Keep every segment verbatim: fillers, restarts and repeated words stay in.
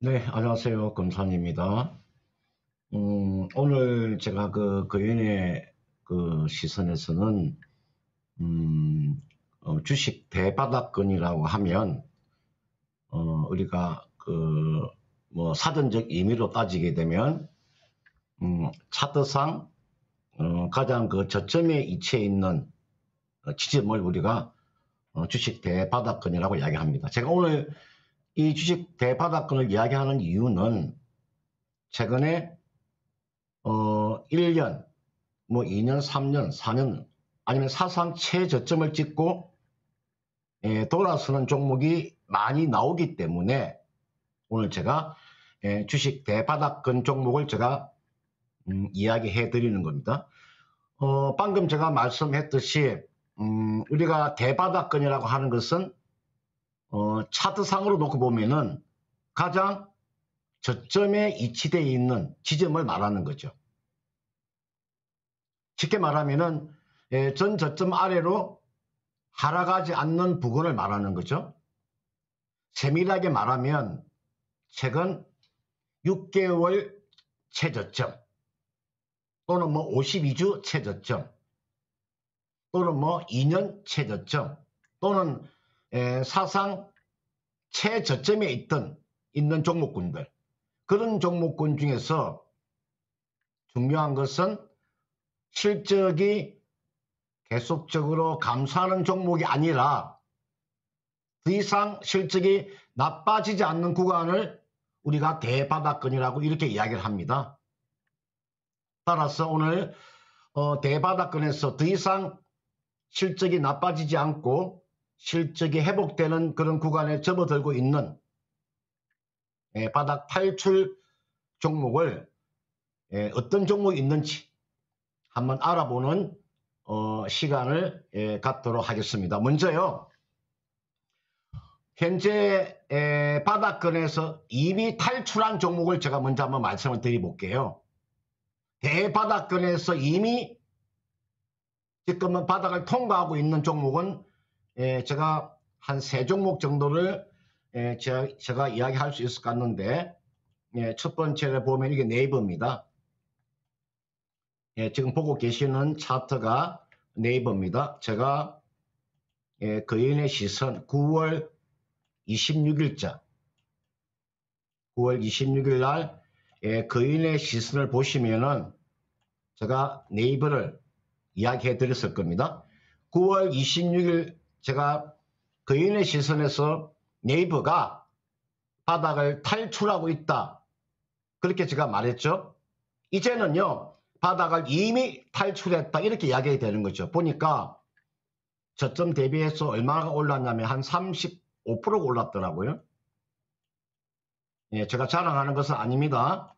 네, 안녕하세요. 금산입니다. 음, 오늘 제가 그 거인의 그 시선에서는 음, 어, 주식 대바닥권이라고 하면 어, 우리가 그 뭐 사전적 의미로 따지게 되면 음, 차트상 어, 가장 그 저점에 위치해 있는 어, 지점을 우리가 어, 주식 대바닥권이라고 이야기합니다. 제가 오늘 이 주식 대바닥권을 이야기하는 이유는 최근에 어 일 년, 뭐 이 년, 삼 년, 사 년 아니면 사상 최저점을 찍고 예, 돌아서는 종목이 많이 나오기 때문에 오늘 제가 예, 주식 대바닥권 종목을 제가 음, 이야기해 드리는 겁니다. 어 방금 제가 말씀했듯이 음, 우리가 대바닥권이라고 하는 것은 어, 차트상으로 놓고 보면은 가장 저점에 위치되어 있는 지점을 말하는 거죠. 쉽게 말하면은 예, 전 저점 아래로 하락하지 않는 부근을 말하는 거죠. 세밀하게 말하면 최근 육 개월 최저점 또는 뭐 오십이 주 최저점 또는 뭐 이 년 최저점 또는 에, 사상 최저점에 있던, 있는 종목군들, 그런 종목군 중에서 중요한 것은 실적이 계속적으로 감소하는 종목이 아니라 더 이상 실적이 나빠지지 않는 구간을 우리가 대바닥권이라고 이렇게 이야기를 합니다. 따라서 오늘 어, 대바닥권에서 더 이상 실적이 나빠지지 않고 실적이 회복되는 그런 구간에 접어들고 있는 바닥 탈출 종목을 어떤 종목이 있는지 한번 알아보는 시간을 갖도록 하겠습니다. 먼저요, 현재 바닥권에서 이미 탈출한 종목을 제가 먼저 한번 말씀을 드려볼게요. 대바닥권에서 이미 지금은 바닥을 통과하고 있는 종목은 예, 제가 한 세 종목 정도를 예, 제가, 제가 이야기할 수 있을 것 같는데, 예, 첫 번째를 보면 이게 네이버입니다. 예, 지금 보고 계시는 차트가 네이버입니다. 제가 예, 거인의 시선 구월 이십육일자 구월 이십육일 날 예, 거인의 시선을 보시면은 제가 네이버를 이야기해 드렸을 겁니다. 구월 이십육일 제가 거인의 시선에서 네이버가 바닥을 탈출하고 있다, 그렇게 제가 말했죠. 이제는요, 바닥을 이미 탈출했다, 이렇게 이야기가 되는 거죠. 보니까 저점 대비해서 얼마나 올랐냐면 한 삼십오 퍼센트가 올랐더라고요. 예, 제가 자랑하는 것은 아닙니다.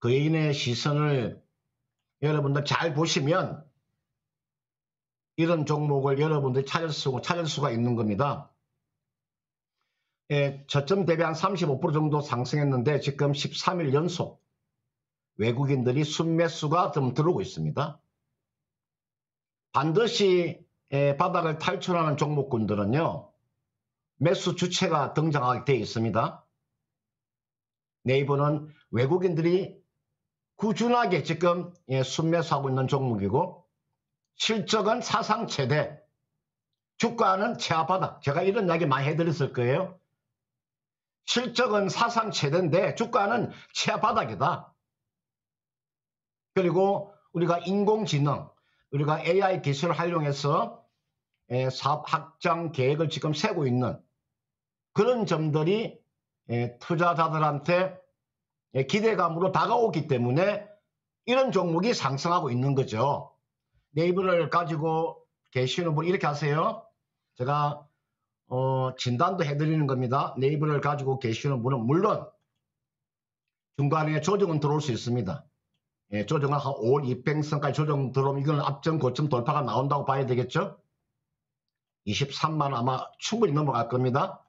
거인의 시선을 여러분들 잘 보시면 이런 종목을 여러분들이 찾을 수, 찾을 수가 있는 겁니다. 예, 저점 대비 한 삼십오 퍼센트 정도 상승했는데 지금 십삼 일 연속 외국인들이 순매수가 좀 들어오고 있습니다. 반드시 예, 바닥을 탈출하는 종목군들은요, 매수 주체가 등장하게 되어 있습니다. 네이버는 외국인들이 꾸준하게 지금 예, 순매수하고 있는 종목이고, 실적은 사상 최대, 주가는 최하바닥. 제가 이런 이야기 많이 해드렸을 거예요. 실적은 사상 최대인데 주가는 최하바닥이다. 그리고 우리가 인공지능, 우리가 에이아이 기술을 활용해서 사업 확장 계획을 지금 세고 있는 그런 점들이 투자자들한테 기대감으로 다가오기 때문에 이런 종목이 상승하고 있는 거죠. 네이버를 가지고 계시는 분 이렇게 하세요. 제가 어, 진단도 해드리는 겁니다. 네이버를 가지고 계시는 분은 물론 중간에 조정은 들어올 수 있습니다. 예, 조정은 한 오월 이백선까지 조정 들어오면 이건 앞전 고점 돌파가 나온다고 봐야 되겠죠. 이십삼만 원 아마 충분히 넘어갈 겁니다.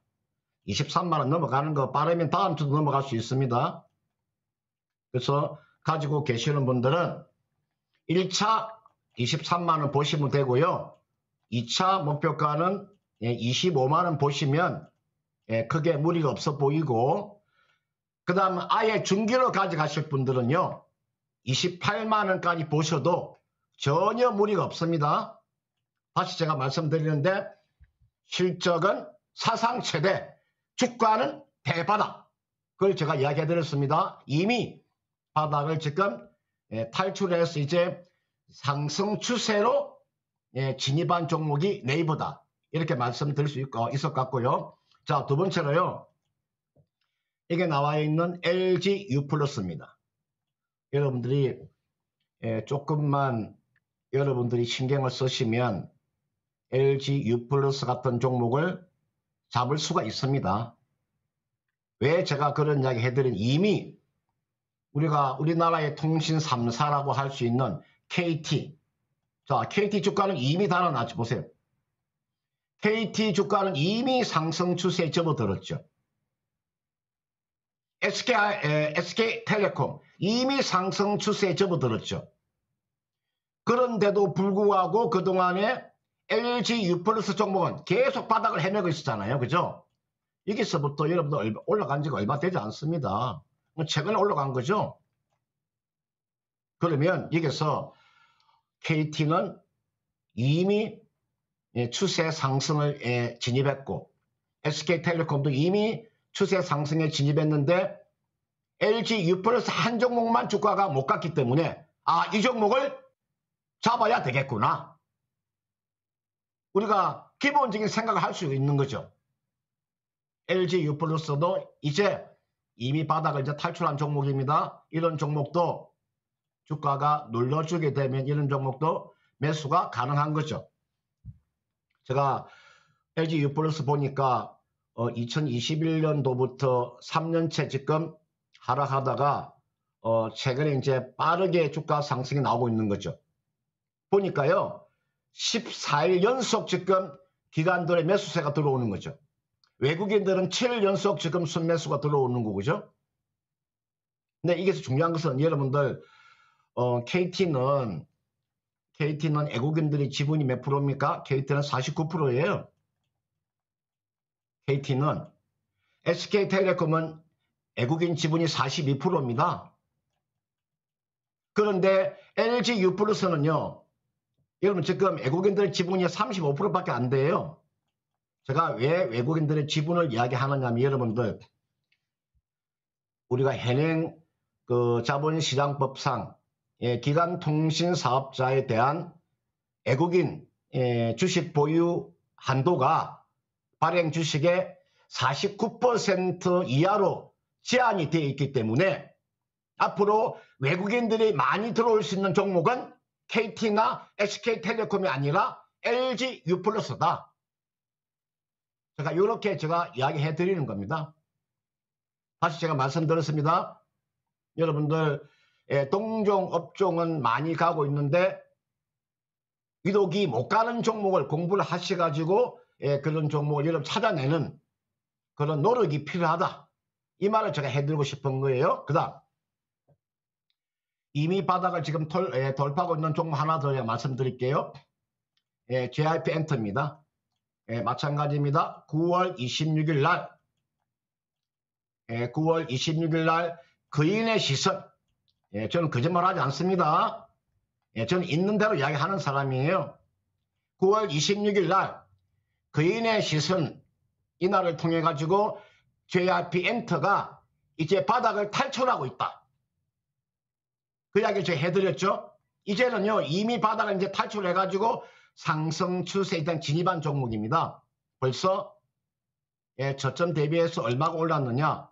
이십삼만 원 넘어가는 거 빠르면 다음 주도 넘어갈 수 있습니다. 그래서 가지고 계시는 분들은 일 차 이십삼만 원 보시면 되고요. 이 차 목표가는 이십오만 원 보시면 크게 무리가 없어 보이고, 그 다음 아예 중기로 가져가실 분들은요, 이십팔만 원까지 보셔도 전혀 무리가 없습니다. 다시 제가 말씀드리는데, 실적은 사상 최대, 주가는 대바닥, 그걸 제가 이야기해드렸습니다. 이미 바닥을 지금 탈출해서 이제 상승 추세로 진입한 종목이 네이버다, 이렇게 말씀드릴 수 있을 것 같고요. 자, 두 번째로요, 이게 나와 있는 엘지유플러스입니다. 여러분들이 조금만 여러분들이 신경을 쓰시면 엘지유플러스 같은 종목을 잡을 수가 있습니다. 왜 제가 그런 이야기 해드린, 이미 우리가 우리나라의 통신 삼 사라고 할 수 있는 케이티, 자, 케이티 주가는 이미 달아나지 보세요. 케이티 주가는 이미 상승 추세에 접어들었죠. 에스케이, 에, 에스케이텔레콤 이미 상승 추세에 접어들었죠. 그런데도 불구하고 그동안에 엘지유플러스 종목은 계속 바닥을 헤매고 있었잖아요. 그죠? 여기서부터 여러분들 올라간 지가 얼마 되지 않습니다. 최근에 올라간 거죠. 그러면 여기서 케이티는 이미 추세 상승을 진입했고, 에스케이텔레콤도 이미 추세 상승에 진입했는데, 엘지유플러스 한 종목만 주가가 못 갔기 때문에 아, 이 종목을 잡아야 되겠구나, 우리가 기본적인 생각을 할 수 있는 거죠. 엘지유플러스도 이제 이미 바닥을 이제 탈출한 종목입니다. 이런 종목도 주가가 눌러주게 되면 이런 종목도 매수가 가능한 거죠. 제가 엘지유플러스 보니까 어, 이천이십일 년도부터 삼 년째 지금 하락하다가 어, 최근에 이제 빠르게 주가 상승이 나오고 있는 거죠. 보니까요, 십사 일 연속 지금 기관들의 매수세가 들어오는 거죠. 외국인들은 칠 일 연속 지금 순매수가 들어오는 거죠. 근데 이게 중요한 것은 여러분들, 어, 케이티는, 케이티는 외국인들이 지분이 몇 프로입니까? 케이티는 사십구 퍼센트예요. 케이티는, 에스케이텔레콤은 외국인 지분이 사십이 퍼센트입니다. 그런데 엘지유플러스는요, 여러분 지금 외국인들의 지분이 삼십오 퍼센트밖에 안 돼요. 제가 왜 외국인들의 지분을 이야기하느냐면, 여러분들, 우리가 현행 그 자본시장법상 기간통신사업자에 대한 외국인 주식 보유 한도가 발행 주식의 사십구 퍼센트 이하로 제한이 되어 있기 때문에 앞으로 외국인들이 많이 들어올 수 있는 종목은 케이티나 에스케이텔레콤이 아니라 엘지유플러스다. 제가 이렇게 제가 이야기해 드리는 겁니다. 다시 제가 말씀드렸습니다. 여러분들 동종 업종은 많이 가고 있는데 유독이 못 가는 종목을 공부를 하셔가지고 그런 종목을 여러분 찾아내는 그런 노력이 필요하다, 이 말을 제가 해드리고 싶은 거예요. 그 다음 이미 바닥을 지금 돌, 에, 돌파하고 있는 종목 하나 더 말씀드릴게요. 에, 제이와이피엔터입니다. 에, 마찬가지입니다. 구월 이십육일 날, 에, 구월 이십육일 날 거인의 시선, 예, 저는 거짓말하지 않습니다. 예, 저는 있는 대로 이야기하는 사람이에요. 구월 이십육일 날 거인의 시선, 이날을 통해 가지고 제이와이피엔터가 이제 바닥을 탈출하고 있다, 그 이야기를 제가 해드렸죠. 이제는요, 이미 바닥을 이제 탈출해 가지고 상승 추세에 일단 진입한 종목입니다. 벌써 예, 저점 대비해서 얼마가 올랐느냐,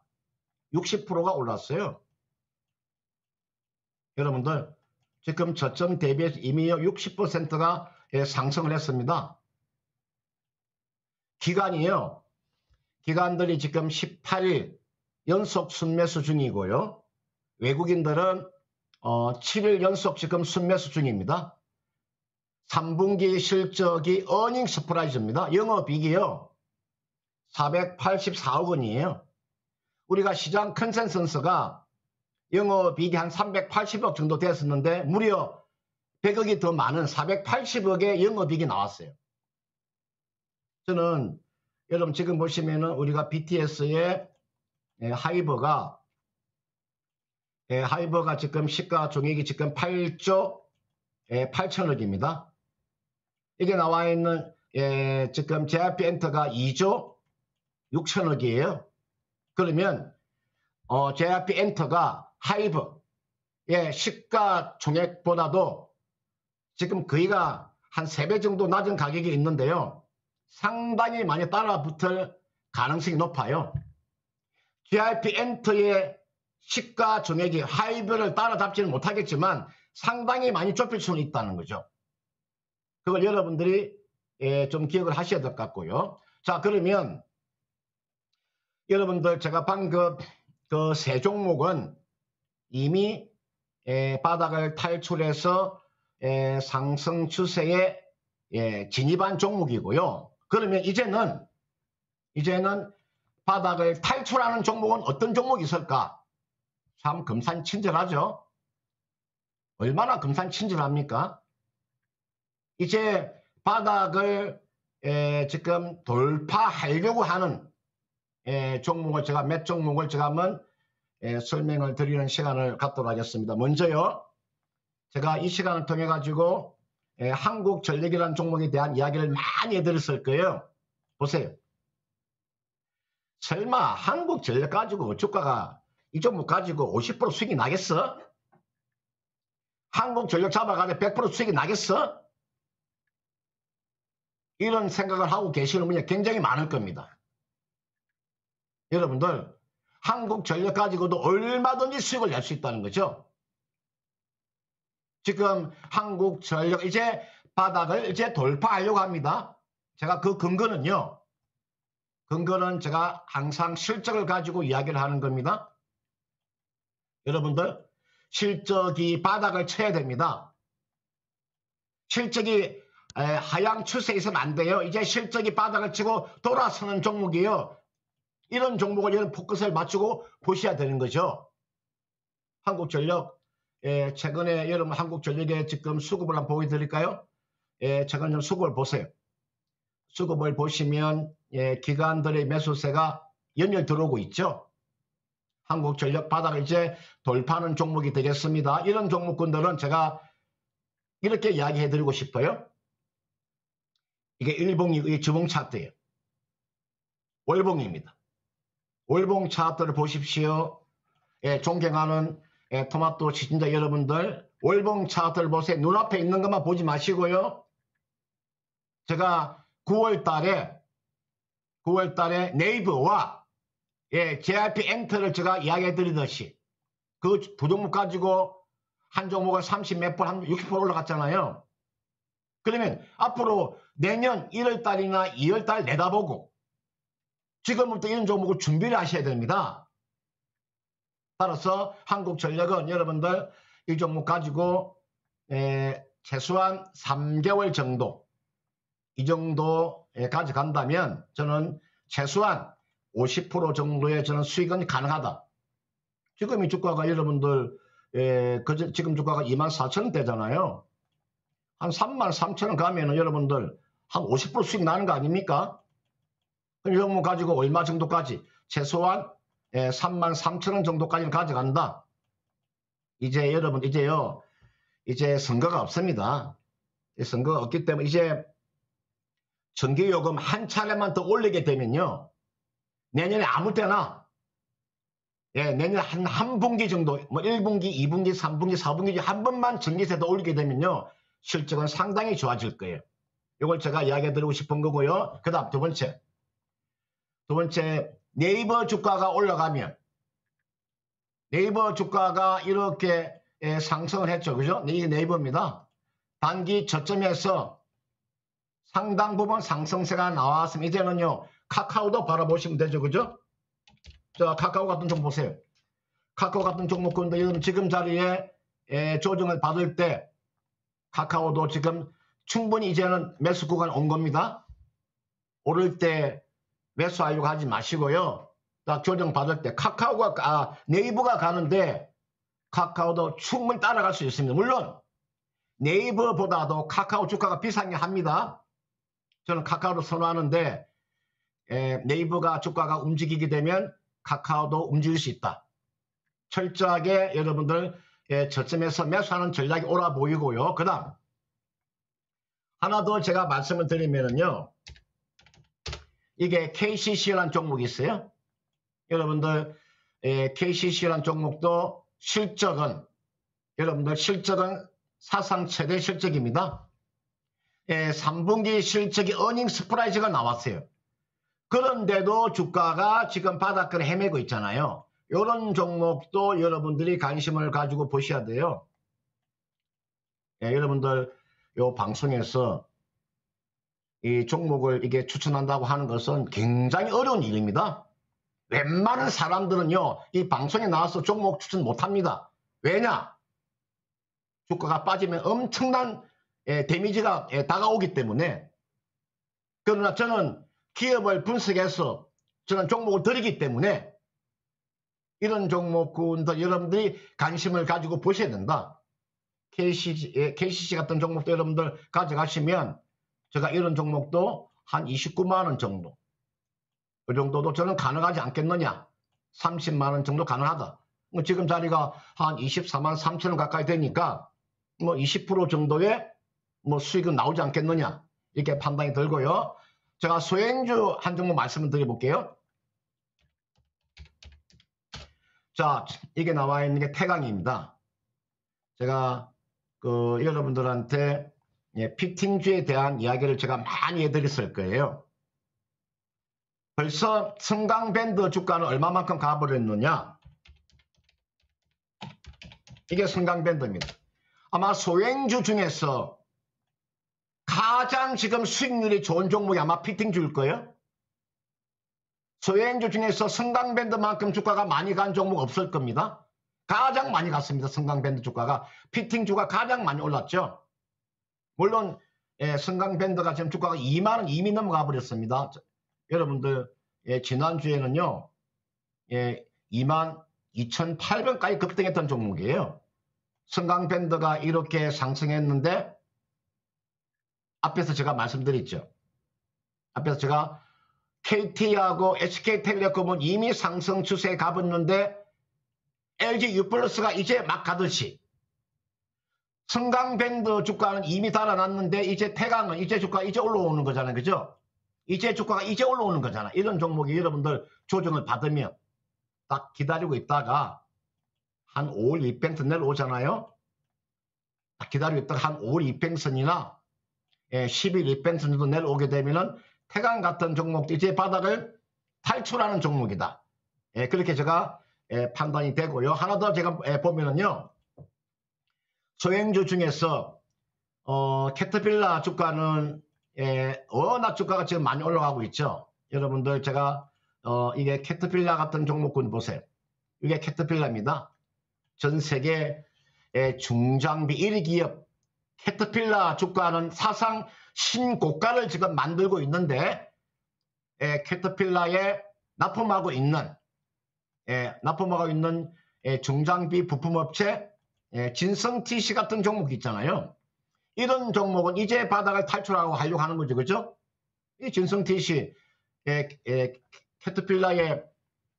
육십 퍼센트가 올랐어요. 여러분들 지금 저점 대비해서 이미 육십 퍼센트가 상승을 했습니다. 기간이요, 기간들이 지금 십팔 일 연속 순매수 중이고요, 외국인들은 어, 칠 일 연속 지금 순매수 중입니다. 삼 분기 실적이 어닝 서프라이즈입니다. 영업이익이요, 사백팔십사억 원이에요. 우리가 시장 컨센서스가 영업이익이 한 삼백팔십억 정도 됐었는데 무려 백억이 더 많은 사백팔십억의 영업이익이 나왔어요. 저는 여러분 지금 보시면은 우리가 비티에스의 하이브가 하이브가 지금 시가총액이 지금 팔조 팔천억입니다. 이게 나와 있는 예, 지금 제이와이피엔터가 이조 육천억이에요. 그러면 어, 제이와이피엔터가 하이브 예, 시가총액보다도 지금 거의가 한 세 배 정도 낮은 가격이 있는데요. 상당히 많이 따라붙을 가능성이 높아요. 제이와이피엔터의 시가총액이 하이브를 따라잡지는 못하겠지만 상당히 많이 좁힐 수는 있다는 거죠. 그걸 여러분들이 예, 좀 기억을 하셔야 될 것 같고요. 자, 그러면 여러분들 제가 방금 그 세 종목은 이미 예, 바닥을 탈출해서 예, 상승 추세에 예, 진입한 종목이고요. 그러면 이제는 이제는 바닥을 탈출하는 종목은 어떤 종목이 있을까? 참 금산 친절하죠. 얼마나 금산 친절합니까? 이제 바닥을 에 지금 돌파하려고 하는 에 종목을 제가 몇 종목을 제가 한번 에 설명을 드리는 시간을 갖도록 하겠습니다. 먼저요, 제가 이 시간을 통해 가지고 한국전력이라는 종목에 대한 이야기를 많이 해드렸을 거예요. 보세요. 설마 한국전력 가지고 주가가 이 종목 가지고 오십 퍼센트 수익이 나겠어? 한국전력 잡아가지고 백 퍼센트 수익이 나겠어? 이런 생각을 하고 계시는 분이 굉장히 많을 겁니다. 여러분들, 한국전력 가지고도 얼마든지 수익을 낼 수 있다는 거죠. 지금 한국전력 이제 바닥을 이제 돌파하려고 합니다. 제가 그 근거는요. 근거는 제가 항상 실적을 가지고 이야기를 하는 겁니다. 여러분들, 실적이 바닥을 쳐야 됩니다. 실적이 에, 하향 추세에 있으면 안 돼요. 이제 실적이 바닥을 치고 돌아서는 종목이에요. 이런 종목을 이런 포커스를 맞추고 보셔야 되는 거죠. 한국전력, 에, 최근에 여러분 한국전력의 지금 수급을 한번 보여드릴까요? 에, 최근에 좀 수급을 보세요. 수급을 보시면 예, 기관들의 매수세가 연일 들어오고 있죠. 한국전력 바닥을 이제 돌파하는 종목이 되겠습니다. 이런 종목군들은 제가 이렇게 이야기해드리고 싶어요. 이게 일봉이 주봉 차트예요. 월봉입니다. 월봉 차트를 보십시오. 예, 존경하는 예, 토마토 시청자 여러분들, 월봉 차트를 보세요. 눈앞에 있는 것만 보지 마시고요. 제가 구월 달에 구월 달에 네이버와 예, 제이와이피엔터를 제가 이야기해드리듯이 그 두 종목 가지고 한 종목을 삼십 몇 퍼센트, 한 육십 퍼센트 올라갔잖아요. 그러면 앞으로 내년 일월 달이나 이월 달 내다보고 지금부터 이런 종목을 준비를 하셔야 됩니다. 따라서 한국전력은 여러분들 이 종목 가지고 에, 최소한 삼 개월 정도 이 정도 가져간다면 저는 최소한 오십 퍼센트 정도의 저는 수익은 가능하다. 지금 이 주가가 여러분들 에, 그, 지금 주가가 이만 사천 원대잖아요. 한 삼만 삼천 원 가면은 여러분들 한 오십 퍼센트 수익 나는 거 아닙니까? 이 종목 가지고 얼마 정도까지? 최소한 삼만 삼천 원 정도까지 가져간다. 이제 여러분, 이제요, 이제 선거가 없습니다. 선거가 없기 때문에 이제 전기요금 한 차례만 더 올리게 되면요. 내년에 아무 때나, 예, 내년 한, 한 분기 정도, 뭐 일분기, 이분기, 삼분기, 사분기, 한 번만 전기세 더 올리게 되면요. 실적은 상당히 좋아질 거예요. 이걸 제가 이야기해 드리고 싶은 거고요. 그 다음 두 번째. 두 번째, 네이버 주가가 올라가면, 네이버 주가가 이렇게 예, 상승을 했죠. 그죠? 이게 네이버입니다. 단기 저점에서 상당 부분 상승세가 나왔으면 이제는요, 카카오도 바라보시면 되죠. 그죠? 자, 카카오 같은 종목 보세요. 카카오 같은 종목군데 지금 자리에 예, 조정을 받을 때, 카카오도 지금 충분히 이제는 매수 구간 온 겁니다. 오를 때 매수하려고 하지 마시고요. 딱 조정 받을 때 카카오가, 아, 네이버가 가는데 카카오도 충분히 따라갈 수 있습니다. 물론 네이버보다도 카카오 주가가 비싸긴 합니다. 저는 카카오를 선호하는데 에, 네이버가 주가가 움직이게 되면 카카오도 움직일 수 있다. 철저하게 여러분들 예, 저점에서 매수하는 전략이 오라 보이고요. 그 다음 하나 더 제가 말씀을 드리면은요, 이게 케이씨씨라는 종목이 있어요. 여러분들 예, 케이씨씨라는 종목도 실적은 여러분들 실적은 사상 최대 실적입니다. 예, 삼 분기 실적이 어닝 스프라이즈가 나왔어요. 그런데도 주가가 지금 바닥을 헤매고 있잖아요. 이런 종목도 여러분들이 관심을 가지고 보셔야 돼요. 예, 여러분들 이 방송에서 이 종목을 이게 추천한다고 하는 것은 굉장히 어려운 일입니다. 웬만한 사람들은요, 이 방송에 나와서 종목 추천 못합니다. 왜냐? 주가가 빠지면 엄청난 예, 데미지가 예, 다가오기 때문에. 그러나 저는 기업을 분석해서 저는 종목을 드리기 때문에 이런 종목군도 여러분들이 관심을 가지고 보셔야 된다. 케이씨씨, 케이씨씨 같은 종목도 여러분들 가져가시면 제가 이런 종목도 한 이십구만 원 정도, 그 정도도 저는 가능하지 않겠느냐, 삼십만 원 정도 가능하다. 뭐 지금 자리가 한 이십사만 삼천 원 가까이 되니까 뭐 이십 퍼센트 정도의 뭐 수익은 나오지 않겠느냐, 이렇게 판단이 들고요. 제가 소형주 한 종목 말씀을 드려볼게요. 자, 이게 나와 있는 게 태광입니다. 제가 그 여러분들한테 예, 피팅주에 대한 이야기를 제가 많이 해드렸을 거예요. 벌써 성강밴드 주가는 얼마만큼 가버렸느냐? 이게 성강밴드입니다. 아마 소형주 중에서 가장 지금 수익률이 좋은 종목이 아마 피팅주일 거예요. 소형주 중에서 성강밴드만큼 주가가 많이 간 종목 없을 겁니다. 가장 많이 갔습니다. 성강밴드 주가가. 피팅주가 가장 많이 올랐죠. 물론 예, 성강밴드가 지금 주가가 이만 원 이미 넘어가 버렸습니다. 저, 여러분들 예, 지난주에는요. 예, 이만 이천팔백 원까지 급등했던 종목이에요. 성강밴드가 이렇게 상승했는데 앞에서 제가 말씀드렸죠. 앞에서 제가 케이티하고 에스케이텔레콤은 이미 상승 추세에 가봤는데 엘지유플러스가 이제 막 가듯이 성강밴드 주가는 이미 달아났는데 이제 태광은 이제 주가 이제 올라오는 거잖아요. 그죠? 이제 주가가 이제 올라오는 거잖아. 이런 종목이 여러분들 조정을 받으면 딱 기다리고 있다가 한 오월 이펙트 내려오잖아요. 딱 기다리고 있다가 한 오월 이펙선이나 십일 이펙트 정도 내려오게 되면은 태광 같은 종목도 이제 바닥을 탈출하는 종목이다. 예, 그렇게 제가 예, 판단이 되고요. 하나 더 제가 예, 보면은요, 소형주 중에서 어, 캐터필라 주가는 예, 워낙 주가가 지금 많이 올라가고 있죠. 여러분들 제가 어, 이게 캐터필라 같은 종목군 보세요. 이게 캐터필라입니다. 전 세계 예, 중장비 일 위 기업 캐터필라 주가는 사상 신고가를 지금 만들고 있는데 에, 캐터필라에 납품하고 있는 에, 납품하고 있는 에, 중장비 부품업체 에, 진성티씨 같은 종목 있잖아요. 이런 종목은 이제 바닥을 탈출하고 하려고 하는 거죠. 그죠? 이 진성티씨 에, 에, 캐터필라에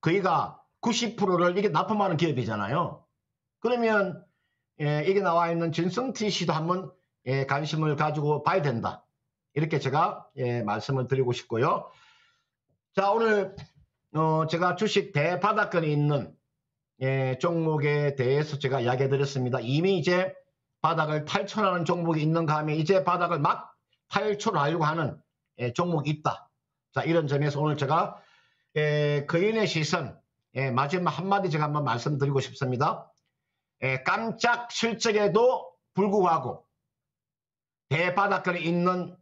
거의가 구십 퍼센트를 이게 납품하는 기업이잖아요. 그러면 에, 이게 나와 있는 진성티씨도 한번 에, 관심을 가지고 봐야 된다. 이렇게 제가 예, 말씀을 드리고 싶고요. 자, 오늘 어, 제가 주식 대바닥권이 있는 예, 종목에 대해서 제가 이야기해 드렸습니다. 이미 이제 바닥을 탈출하는 종목이 있는가 하면 이제 바닥을 막 탈출하려고 하는 예, 종목이 있다. 자, 이런 점에서 오늘 제가 예, 거인의 시선 예, 마지막 한마디 제가 한번 말씀드리고 싶습니다. 예, 깜짝 실적에도 불구하고 대바닥권이 있는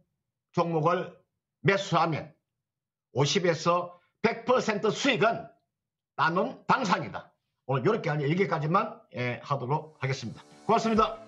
종목을 매수하면 오십에서 백 퍼센트 수익은 나눈 당상이다. 오늘 이렇게 한 얘기까지만 하도록 하겠습니다. 고맙습니다.